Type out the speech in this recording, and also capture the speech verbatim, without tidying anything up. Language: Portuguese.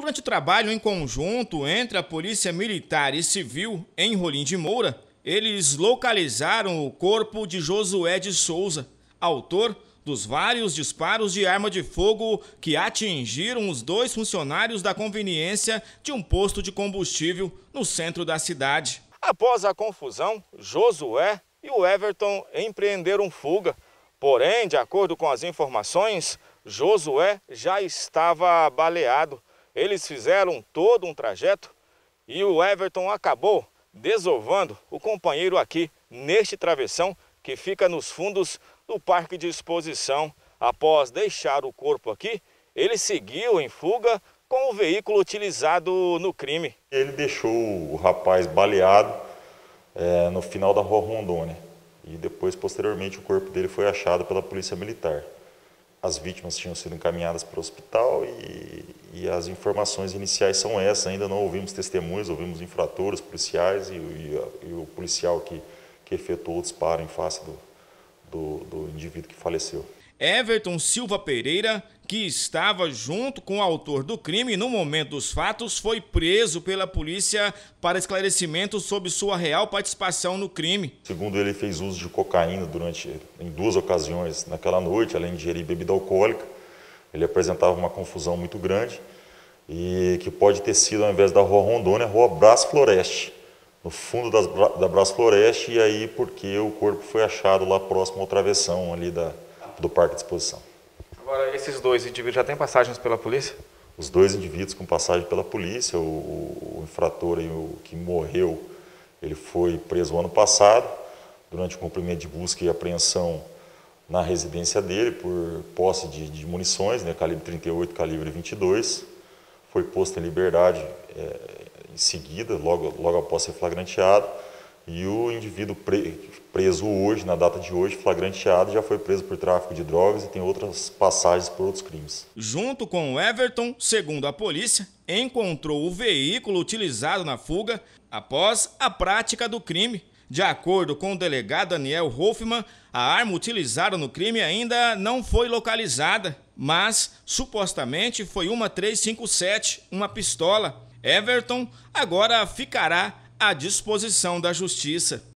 Durante o trabalho em conjunto entre a Polícia Militar e Civil em Rolim de Moura, eles localizaram o corpo de Josué de Souza, autor dos vários disparos de arma de fogo que atingiram os dois funcionários da conveniência de um posto de combustível no centro da cidade. Após a confusão, Josué e o Everton empreenderam fuga. Porém, de acordo com as informações, Josué já estava baleado. Eles fizeram todo um trajeto e o Everton acabou desovando o companheiro aqui neste travessão que fica nos fundos do parque de exposição. Após deixar o corpo aqui, ele seguiu em fuga com o veículo utilizado no crime. Ele deixou o rapaz baleado é, no final da rua Rondônia e depois, posteriormente, o corpo dele foi achado pela Polícia Militar. As vítimas tinham sido encaminhadas para o hospital e, e as informações iniciais são essas. Ainda não ouvimos testemunhas, ouvimos infratores, policiais e, e, e o policial que, que efetuou o disparo em face do, do, do indivíduo que faleceu. Everton Silva Pereira, que estava junto com o autor do crime no momento dos fatos, foi preso pela polícia para esclarecimento sobre sua real participação no crime. Segundo ele, fez uso de cocaína durante, em duas ocasiões naquela noite, além de ingerir bebida alcoólica. Ele apresentava uma confusão muito grande e que pode ter sido, ao invés da rua Rondônia, a rua Brás Floreste, no fundo das, da Brás Floreste, e aí porque o corpo foi achado lá próximo ao travessão ali da... do parque de exposição. Agora, esses dois indivíduos já têm passagens pela polícia? Os dois indivíduos com passagem pela polícia, o, o, o infrator e o que morreu, ele foi preso ano passado, durante o cumprimento de busca e apreensão na residência dele, por posse de, de munições, né, calibre trinta e oito, calibre vinte e dois, foi posto em liberdade é, em seguida, logo, logo após ser flagranteado. E o indivíduo preso hoje, na data de hoje, flagranteado, já foi preso por tráfico de drogas e tem outras passagens por outros crimes. Junto com o Everton, segundo a polícia, encontrou o veículo utilizado na fuga após a prática do crime. De acordo com o delegado Daniel Hoffman, a arma utilizada no crime ainda não foi localizada, mas supostamente foi uma três cinco sete, uma pistola. Everton agora ficará à disposição da Justiça.